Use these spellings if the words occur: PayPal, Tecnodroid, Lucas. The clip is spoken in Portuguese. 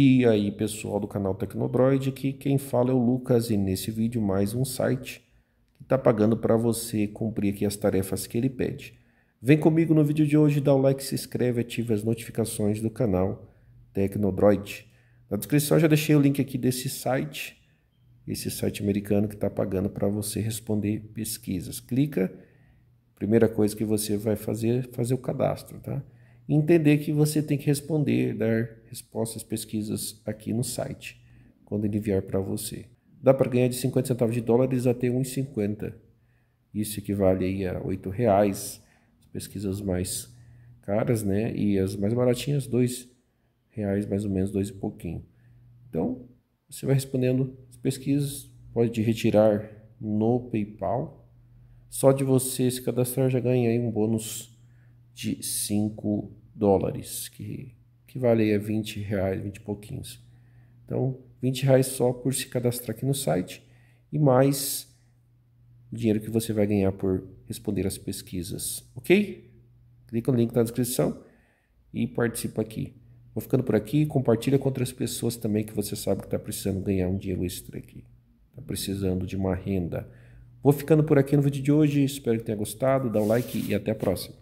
E aí, pessoal do canal Tecnodroid, aqui quem fala é o Lucas, e nesse vídeo mais um site que está pagando para você cumprir aqui as tarefas que ele pede. Vem comigo no vídeo de hoje, dá o like, se inscreve, ative as notificações do canal Tecnodroid. Na descrição já deixei o link aqui desse site, americano que está pagando para você responder pesquisas. Clica, primeira coisa que você vai fazer, fazer o cadastro, tá? Entender que você tem que responder, dar respostas, pesquisas aqui no site, quando ele enviar para você. Dá para ganhar de 50 centavos de dólares até 1,50. Isso equivale aí a R$8. As pesquisas mais caras, né? E as mais baratinhas, R$2, mais ou menos, 2 e pouquinho. Então, você vai respondendo as pesquisas, pode retirar no PayPal. Só de você se cadastrar já ganha aí um bônus de 5 dólares, que vale a R$20, 20 e pouquinhos. Então, R$20 só por se cadastrar aqui no site, e mais o dinheiro que você vai ganhar por responder as pesquisas, ok? Clica no link na descrição e participa aqui. Vou ficando por aqui, compartilha com outras pessoas também que você sabe que está precisando ganhar um dinheiro extra aqui. Está precisando de uma renda. Vou ficando por aqui no vídeo de hoje, espero que tenha gostado, dá um like e até a próxima.